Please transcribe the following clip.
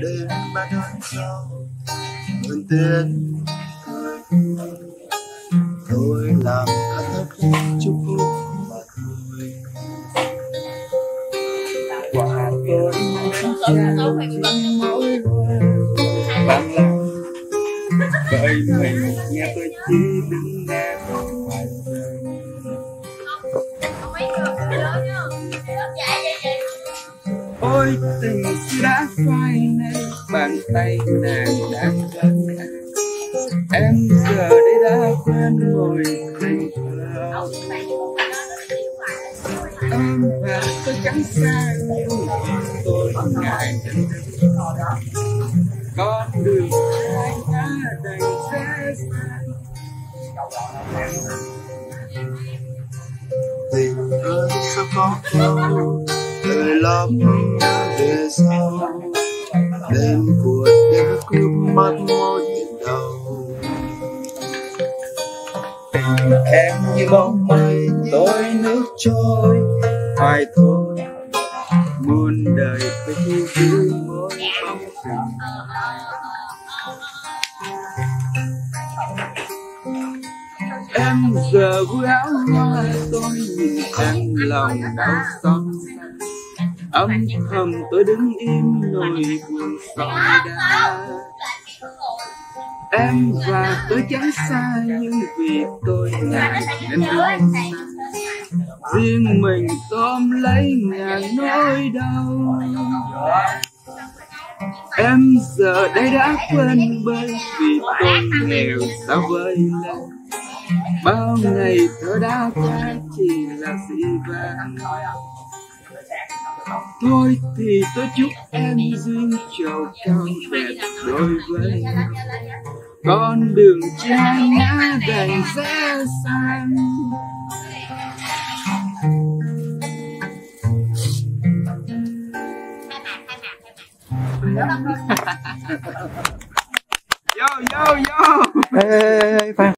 Đêm ba đón gió mưa tên tôi làm cả thấp chúc phúc mà thôi quả tôi bằng lòng vậy mình nghe tôi chỉ đứng nghe không phải ôi từng đã phai nay bàn tay nàng đã gần em giờ đây đã quen rồi tình thơ em và tôi chẳng xa nhưng tôi ngại con đường hai ta đành sẽ xa tình ơi sao có nhau đời lắm về sau đêm cuộc đêm cứ mất một nhìn đầu tình em như bóng mây tối nước trôi hoài thôi muôn đời cứ như vui mỗi bóng tình em giờ vui áo hoa tôi nhìn em lòng đau xót âm thầm tôi đứng im nỗi buồn sỏi đá em và tôi chẳng xa nhưng vì tôi ngại nên tôi riêng mình tóm lấy ngàn nỗi đau em giờ đây đã quên bơi vì tôi nghèo sao vơi lên bao ngày tôi đã qua chỉ là dị vãng thôi thì tôi chúc em duyên trầu cao đẹp đôi vời con đường trai ngã đành dễ sang yo yo yo hey, hey, hey, hey.